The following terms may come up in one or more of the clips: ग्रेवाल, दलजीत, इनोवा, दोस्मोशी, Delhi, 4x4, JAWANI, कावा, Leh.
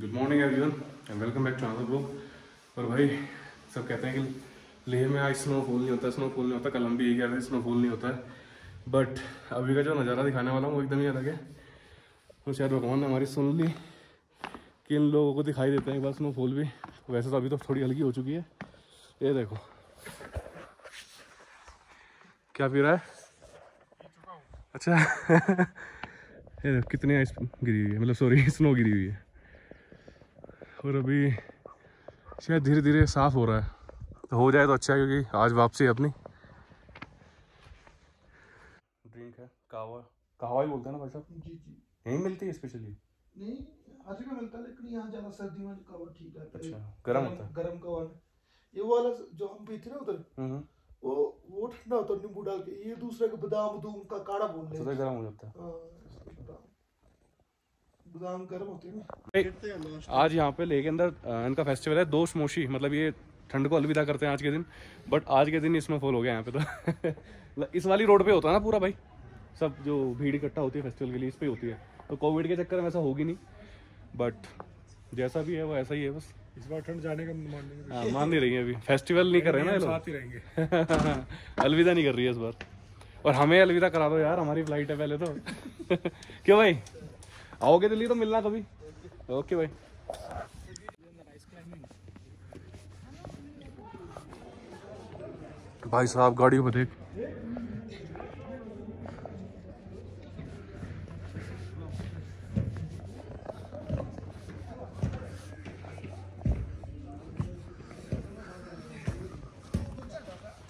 Good morning everyone and welcome back to another blog. और भाई सब कहते हैं कि लेह में आज स्नोफॉल नहीं होता, स्नोफॉल नहीं होता। कल हम भी यही कह रहे थे स्नोफॉल नहीं होता है, बट अभी का जो नज़ारा दिखाने वाला हूँ वो एकदम ही अलग है। और शायद भगवान ने हमारी सुन ली कि इन लोगों को दिखाई देता है एक बार स्नोफॉल भी। वैसे तो अभी तो थोड़ी हल्की हो चुकी है। ये देखो क्या पी रहा है। अच्छा ये देखो कितनी आइस गिरी हुई है, मतलब सॉरी स्नो गिरी हुई है। और अभी शायद धीरे धीरे साफ़ हो रहा है, तो हो जाए तो अच्छा है क्योंकि आज वापसी है अपनी। ड्रिंक है कावा, कावा ही बोलते हैं ना भाई साहब? जी जी, यहीं मिलती है स्पेशली? नहीं आज भी मिलता है, लेकिन यहाँ ज़्यादा सर्दी में कावा ठीक है। अच्छा गर्म होता है? गर्म कावा ये वाला जो हम पीते ना उधर वो ठंडा होता है नींबू डाल के। ये दूसरा का बादाम दूम का काढ़ा बोलते हैं, गर्म हो जाता है। आज यहाँ पे लेह के अंदर इनका फेस्टिवल है दोस्मोशी, मतलब ये ठंड को अलविदा करते हैं आज के दिन। बट आज के दिन इसमें फॉल हो गया यहाँ पे तो इस वाली रोड पे होता है ना पूरा भाई, सब जो भीड़ इकट्ठा होती है फेस्टिवल के लिए इस पे होती है। तो कोविड के चक्कर में ऐसा होगी नहीं, बट जैसा भी है वो ऐसा ही है। बस इस बार ठंड जाने का मान नहीं रही है, अभी फेस्टिवल नहीं कर रहे हैं ना लोग, अलविदा नहीं कर रही है इस बार। और हमें अलविदा करा दो यार, हमारी फ्लाइट है पहले तो। क्यों भाई आओगे दिल्ली तो मिलना कभी। ओके भाई भाई साहब गाड़ियों पर देख,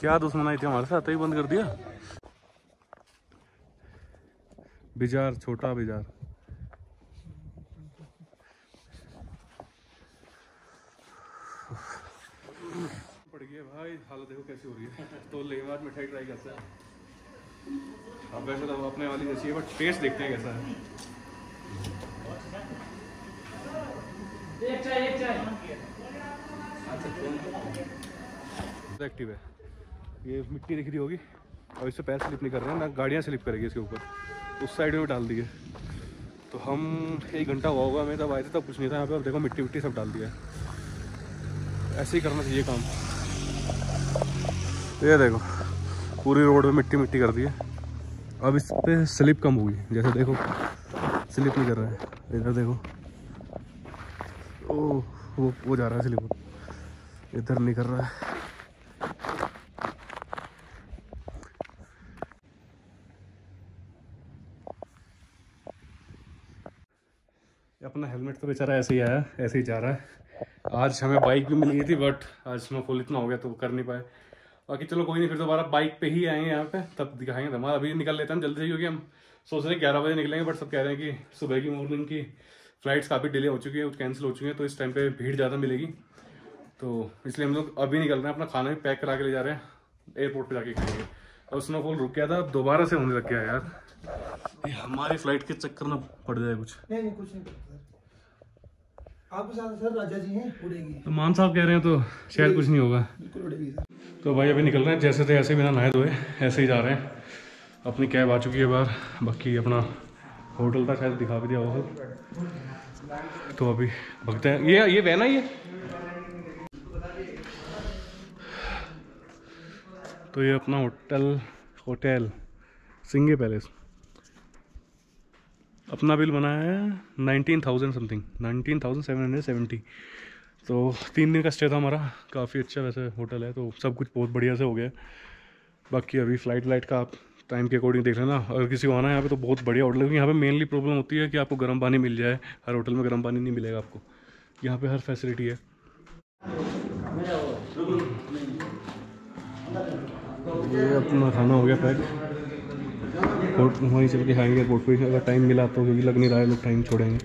क्या दुश्मनी थी हमारे साथ, ही बंद कर दिया। बिजार, छोटा बिजार। हालत देखो कैसी हो रही है। तो लेवाज मिठाई ट्राई करते हैं। अब वैसे तो अपने वाली जैसी है, बट टेस्ट देखते हैं कैसा है। एक एक्टिव है ये, मिट्टी दिख रही होगी और इससे पैर स्लिप नहीं कर रहे हैं ना, गाड़ियाँ स्लिप करेगी इसके ऊपर। उस साइड में डाल दिए तो हम एक घंटा हुआ होगा हमें तब आए थे, तब कुछ नहीं था यहाँ पे। अब देखो मिट्टी विट्टी सब डाल दिया। ऐसे ही करना चाहिए काम। ये देखो पूरी रोड में मिट्टी मिट्टी कर दी है। अब इस पर स्लिप कम हुई, जैसे देखो स्लिप नहीं कर रहा है। इधर देखो ओ वो जा रहा है स्लिप, इधर नहीं कर रहा है। अपना हेलमेट तो बेचारा ऐसे ही आया, ऐसे ही जा रहा है। आज हमें बाइक भी मिल गई थी, बट आज स्नोफॉल इतना हो गया तो कर नहीं पाए। बाकी चलो कोई नहीं, फिर दोबारा बाइक पे ही आएंगे यहाँ पे, तब दिखाएंगे धमाल। अभी निकल लेते हैं जल्दी से, क्योंकि हम सोच रहे हैं 11 बजे निकलेंगे, बट सब कह रहे हैं कि सुबह की मॉर्निंग की फ्लाइट्स काफ़ी डिले हो चुकी है, कुछ कैंसिल हो चुकी है, तो इस टाइम पे भीड़ ज़्यादा मिलेगी। तो इसलिए हम लोग अभी निकल रहे हैं, अपना खाना भी पैक करा के ले जा रहे हैं, एयरपोर्ट पर जाके खाएंगे। और स्नोफॉल रुक गया था, अब दोबारा से होने लग गया यार। हमारी फ्लाइट के चक्कर ना पड़ जाए कुछ। नहीं कुछ नहीं आप सर, राजा जी हैं उड़ेगी तो मान साहब कह रहे हैं, तो शायद कुछ नहीं होगा, बिल्कुल उड़ेगी। तो भाई अभी निकल रहे हैं जैसे थे ऐसे, बिना नहाए धोए ऐसे ही जा रहे हैं। अपनी कैब आ चुकी है बाहर, बाकी अपना होटल था शायद दिखा भी दिया होटल। तो अभी भगते हैं। ये वैन है ये। तो ये अपना होटल सिंह पैलेस। अपना बिल बना है 19,000 समथिंग, 19,770। तो 3 दिन का स्टे था हमारा। काफ़ी अच्छा वैसे होटल है, तो सब कुछ बहुत बढ़िया से हो गया। बाकी अभी फ्लाइट का आप टाइम के अकॉर्डिंग देख लेना। अगर किसी को आना है यहाँ पे तो बहुत बढ़िया होटल है, क्योंकि यहाँ पे मेनली प्रॉब्लम होती है कि आपको गर्म पानी मिल जाए। हर होटल में गर्म पानी नहीं मिलेगा आपको, यहाँ पे हर फैसिलिटी है। ये अपना खाना हो गया पैक, और वहीं चल के खाएंगे एयरपोर्ट पर अगर टाइम मिला तो, क्योंकि लग नहीं रहा है लोग टाइम छोड़ेंगे।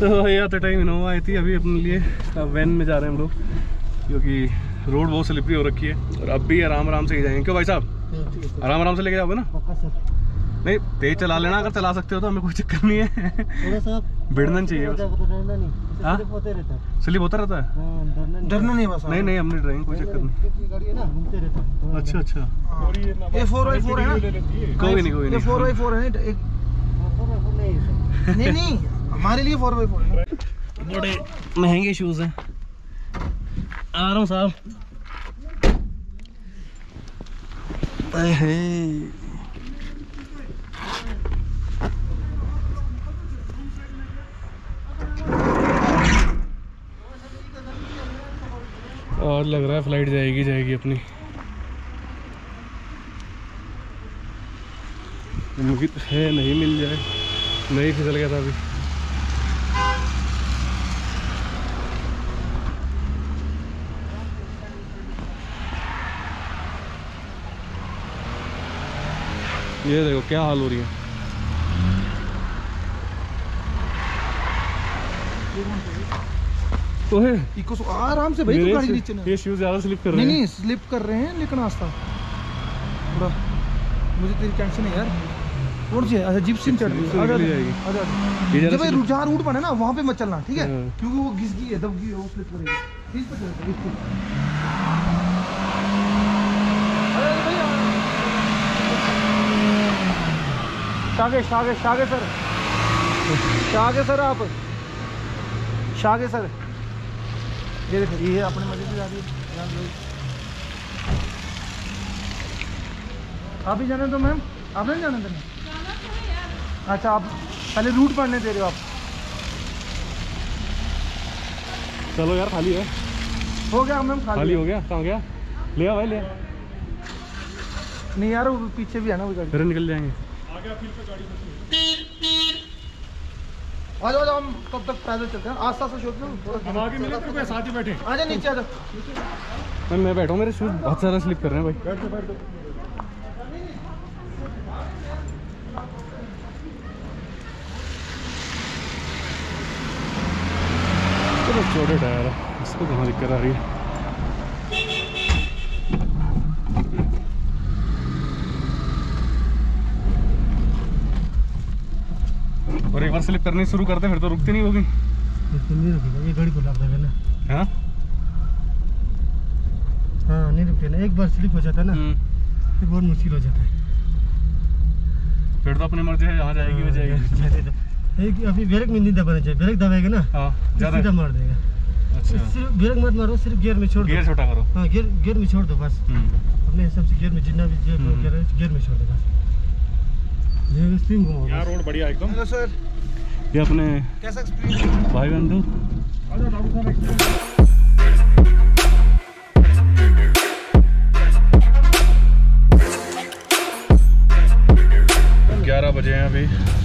तो यार टाइम इनोवा आई थी, अभी अपने लिए वैन में जा रहे हैं हम लोग, क्योंकि रोड बहुत स्लिपरी हो रखी है। और अब भी आराम आराम से ही जाएंगे। क्यों भाई साहब आराम आराम से लेके जाओगे ना? नहीं तेज चला लेना, अगर चला सकते हो तो हमें कोई चक्कर नहीं है। भिड़ना चाहिए, स्लिप होता रहता है, डरना नहीं बस। नहीं नहीं हमने ड्राइविंग कोई चक्कर नहीं। अच्छा अच्छा ये 4x4 है ना? कोई नहीं कोई नहीं, 4x4 है नहीं हमारे लिए 4x4। बड़े महंगे शूज हैं। आ रहा हूँ साहब। और लग रहा है फ्लाइट जाएगी जाएगी अपनी। उम्मीद है नहीं मिल जाए, नहीं फिसल गया था अभी। ये देखो क्या हाल हो रही है। तो है आराम से भाई तू गाड़ी नीचे ना। ये शूज ज्यादा स्लिप कर रहे हैं। नहीं नहीं स्लिप कर रहे हैं लेकिन आस्था। थोड़ा मुझे तेरी टेंशन है यार। और जी अच्छा जीप सिम चढ़ रही है। जब जहाँ रूट बने ना वहाँ पे मत चलना ठीक है, क्योंकि वो घिस गई है, दब गई है, वो स्लिप करेगी। शागे शागे शागे सर, शागे सर आप, शागे सर। ये देखो ये अपने मजे से जा रही है। आप ही जाने दो मैम, आप नहीं जाने देना। अच्छा आप पहले रूट पढ़ने दे रहे हो आप। चलो यार खाली है, हो गया मैम खाली हो गया। कहाँ गया? लिया भाई लिया। नहीं यार वो पीछे भी है ना, वो गाड़ी निकल जाएंगे। आ जाओ हम तब तक पैदल चलते हैं। आस्था से शूज थोड़ा आगे मिले तो साथ ही बैठे। आ जाओ नीचे आ जाओ। मैं बैठा हूँ, मेरे शूज बहुत सारा स्लिप कर रहे हैं भाई। बैठ दो चलो। छोटे टायर है इसको, कहाँ दिक्कत आ रही है? और एक बार स्लिप करनी शुरू करते फिर तो रुकती नहीं होगी। ये गाड़ी को लगता है ना। हाँ हाँ नहीं रुकती ना, एक बार स्लिप हो जाता है ना फिर बहुत मुश्किल हो जाता है। फिर तो अपनी मर्जी है, यहाँ जाएगी वो जाएगी। एक अभी ब्रेक में नहीं दबाना चाहिए, ब्रेक दबाएगा ना सीधा मार देगा। अच्छा सिर्फ ब्रेक मत मारो, सिर्फ गियर में छोड़ दो। गियर छोटा करो। हाँ गियर में छोड़ दो बस, अपने हिसाब से गियर में जितना भी गियर में छोड़ दो बस। यार रोड बढ़िया एकदम। हेलो सर ये अपने कैसा एक्सपीरियंस भाई बंधु? आजा डॉक्टर साहब एक्सपीरियंस। तो 11 बजे हैं अभी,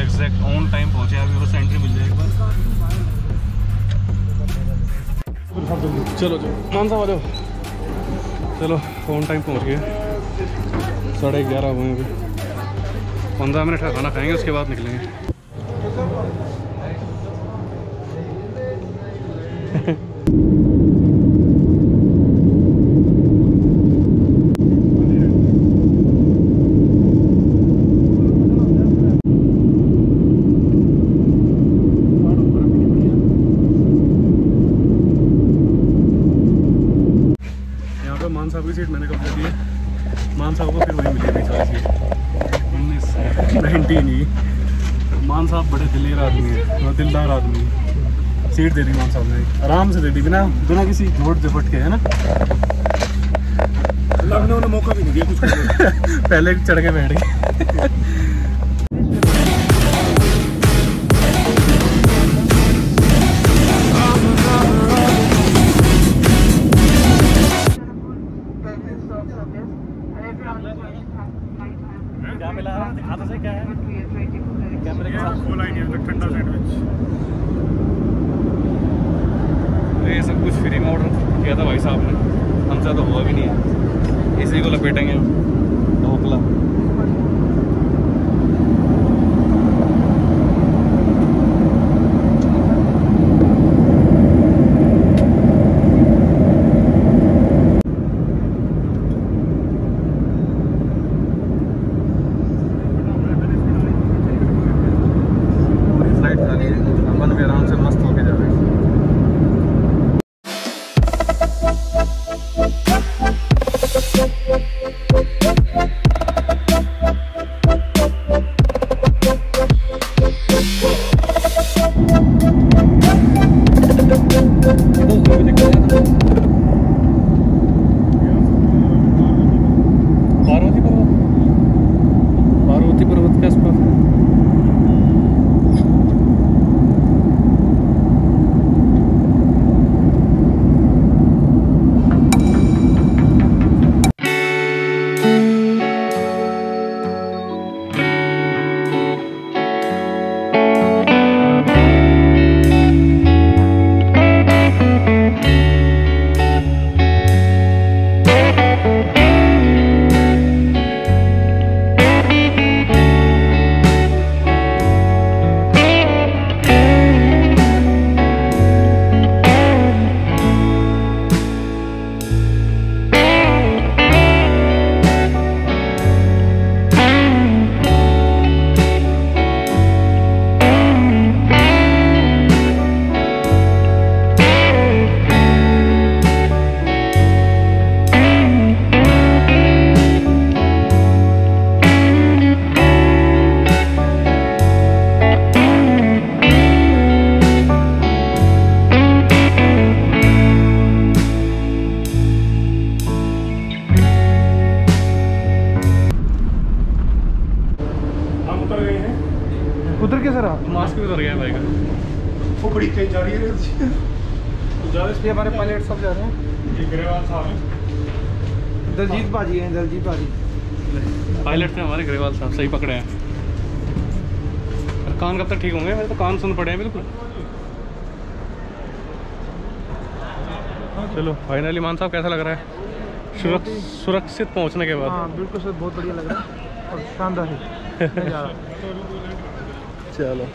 एग्जैक्ट ऑन टाइम पहुंचे हैं अभी। बस एंट्री मिल जाएगी एक बार। चलो चलो मान साहब आ जाओ। चलो ऑन टाइम पहुंच गए, 11:30 हुए अभी। 15 मिनट का खाना खाएंगे उसके बाद निकलेंगे। यहाँ पे मान साहब की सीट मैंने कब्जा की है। मान साहब को फिर वही मिलेगी 19 ही। मान साहब बड़े दिलेर आदमी है, दिलदार आदमी है। सीट दे दी मान साहब ने, आराम से दे दी बिना किसी जोड़ जपट के, है ना। लखनऊ ने मौका भी नहीं दिया कुछ पहले चढ़ के बैठ गए। उतर गए हैं। उतर के सर आप मास्क भी उतर गया भाई का। वो बड़ी तेज जा रही है तो हमारे पायलट सब जा रहे हैं। ये ग्रेवाल साहब हैं, दलजीत भाजी हैं, दलजीत भाजी पायलट थे हमारे। ग्रेवाल साहब सही पकड़े हैं। कान कब तक ठीक होंगे? मेरे तो कान सुन पड़े हैं बिल्कुल। चलो फाइनली मान साहब कैसा लग रहा है सुरक्षित पहुंचने के बाद? हाँ बिल्कुल सर, बहुत बढ़िया लग रहा है और शानदार है। चलो।